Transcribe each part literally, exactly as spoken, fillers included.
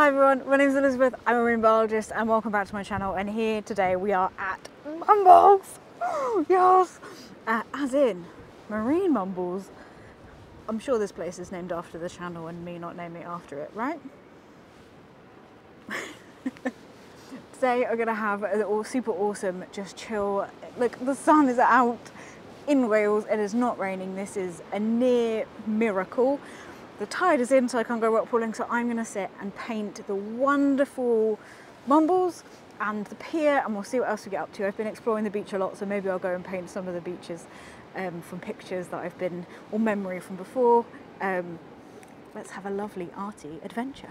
Hi everyone, my name is Elizabeth, I'm a marine biologist and welcome back to my channel, and here today we are at Mumbles! Yes! Uh, as in, Marine Mumbles. I'm sure this place is named after the channel and me not naming it after it, right? Today I'm going to have a super awesome, just chill, look, the sun is out in Wales, it is not raining, this is a near miracle. The tide is in, so I can't go rock pooling, so I'm going to sit and paint the wonderful Mumbles and the pier, and we'll see what else we get up to. I've been exploring the beach a lot, so maybe I'll go and paint some of the beaches um, from pictures that I've been, or memory from before. Um, let's have a lovely arty adventure.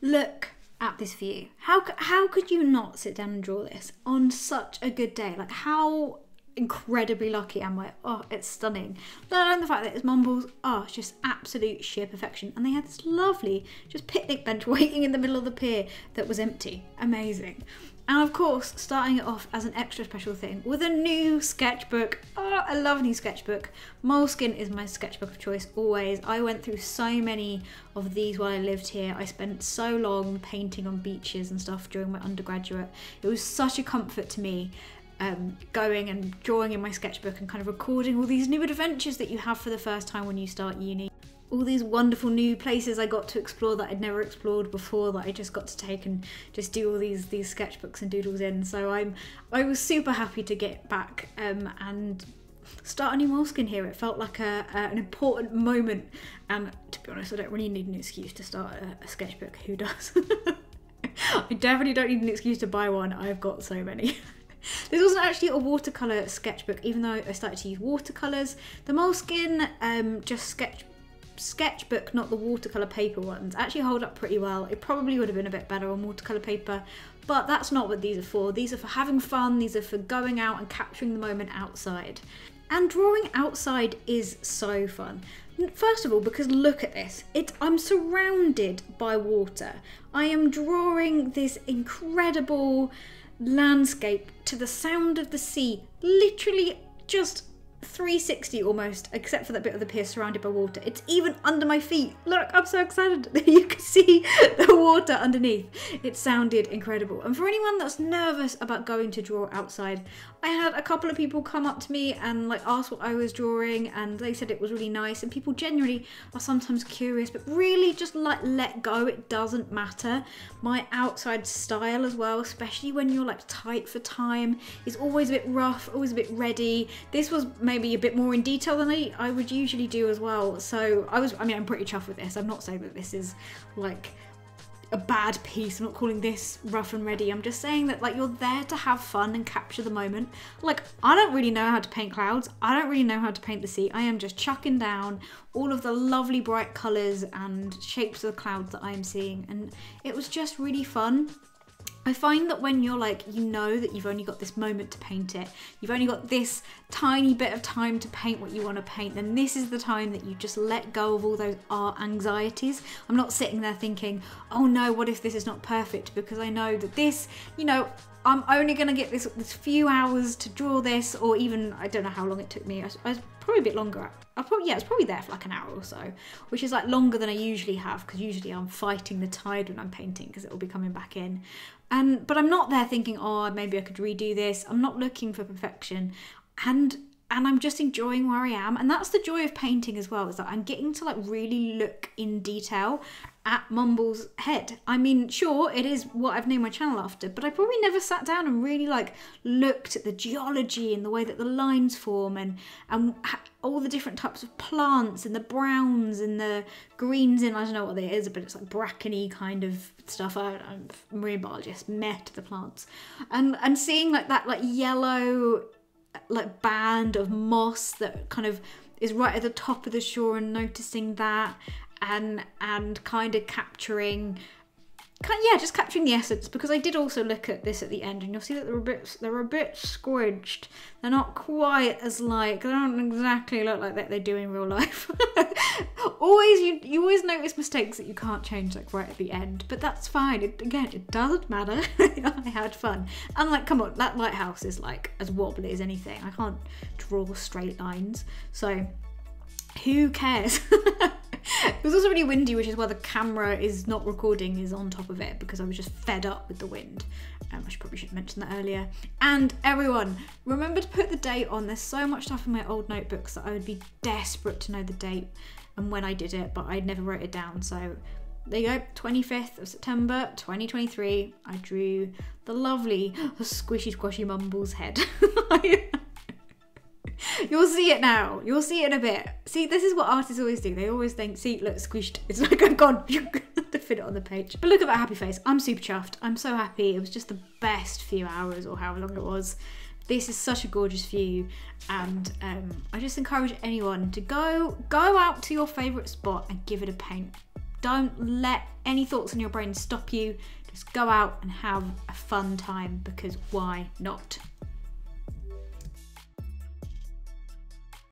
Look at this view. How, how could you not sit down and draw this on such a good day? Like, how incredibly lucky am I? Oh, it's stunning. Let alone the fact that it's Mumbles. Oh, it's just absolute sheer perfection. And they had this lovely just picnic bench waiting in the middle of the pier that was empty. Amazing. And of course, starting it off as an extra special thing with a new sketchbook. Oh, I love a new sketchbook. Moleskine is my sketchbook of choice always. I went through so many of these while I lived here. I spent so long painting on beaches and stuff during my undergraduate. It was such a comfort to me. Um, going and drawing in my sketchbook and kind of recording all these new adventures that you have for the first time when you start uni. All these wonderful new places I got to explore that I'd never explored before, that I just got to take and just do all these these sketchbooks and doodles in. So I'm I was super happy to get back um, and start a new Moleskine here. It felt like a, a an important moment, and to be honest, I don't really need an excuse to start a, a sketchbook. Who does? I definitely don't need an excuse to buy one. I've got so many. This wasn't actually a watercolour sketchbook, even though I started to use watercolours. The Moleskine um, just sketch sketchbook, not the watercolour paper ones, actually hold up pretty well. It probably would have been a bit better on watercolour paper, but that's not what these are for. These are for having fun, these are for going out and capturing the moment outside. And drawing outside is so fun. First of all, because look at this. It, I'm surrounded by water. I am drawing this incredible landscape to the sound of the sea, literally just three sixty almost, except for that bit of the pier surrounded by water. It's even under my feet. Look, I'm so excited that you can see the water underneath. It sounded incredible. And for anyone that's nervous about going to draw outside, I had a couple of people come up to me and like ask what I was drawing, and they said it was really nice. And people generally are sometimes curious, but really just like let go. It doesn't matter. My outside style as well, especially when you're like tight for time, is always a bit rough, always a bit ready. This was maybe a bit more in detail than I, I would usually do as well. So I was, I mean, I'm pretty chuffed with this. I'm not saying that this is like a bad piece. I'm not calling this rough and ready. I'm just saying that like you're there to have fun and capture the moment. Like, I don't really know how to paint clouds. I don't really know how to paint the sea. I am just chucking down all of the lovely bright colours and shapes of the clouds that I am seeing. And it was just really fun. I find that when you're like, you know that you've only got this moment to paint it, you've only got this tiny bit of time to paint what you want to paint, then this is the time that you just let go of all those art anxieties. I'm not sitting there thinking, oh no, what if this is not perfect? Because I know that this, you know, I'm only going to get this, this few hours to draw this, or even, I don't know how long it took me. I, I was probably a bit longer. I probably, yeah, it's probably there for like an hour or so, which is like longer than I usually have, because usually I'm fighting the tide when I'm painting because it will be coming back in. And, but I'm not there thinking, oh, maybe I could redo this. I'm not looking for perfection. And And I'm just enjoying where I am. And that's the joy of painting as well, is that I'm getting to like really look in detail at Mumbles' head. I mean, sure, it is what I've named my channel after, but I probably never sat down and really like looked at the geology and the way that the lines form, and, and all the different types of plants and the browns and the greens, and I don't know what it is, but it's like bracken-y kind of stuff. I, I'm a marine biologist, meh to the plants. And, and seeing like that like yellow, like band of moss that kind of is right at the top of the shore, and noticing that and and kind of capturing kind of, yeah just capturing the essence, because I did also look at this at the end, and you'll see that they're a bit they're a bit squidged. They're not quite as like, they don't exactly look like that they do in real life. Always you, you always notice mistakes that you can't change like right at the end, but that's fine. It, again, it doesn't matter. I had fun, and like, come on, that lighthouse is like as wobbly as anything. I can't draw straight lines, so who cares? It was also really windy, which is why the camera is not recording is on top of it, because I was just fed up with the wind. Um, I should probably should have mentioned that earlier. And everyone, remember to put the date on. There's so much stuff in my old notebooks that I would be desperate to know the date and when I did it, but I never wrote it down. So there you go, twenty-fifth of September, twenty twenty-three. I drew the lovely squishy squashy Mumbles head. You'll see it now. You'll see it in a bit. See, this is what artists always do. They always think, see, look, squished. It's like I've gone to fit it on the page. But look at that happy face. I'm super chuffed. I'm so happy. It was just the best few hours or however long it was. This is such a gorgeous view. And um, I just encourage anyone to go, go out to your favorite spot and give it a paint. Don't let any thoughts in your brain stop you. Just go out and have a fun time, because why not?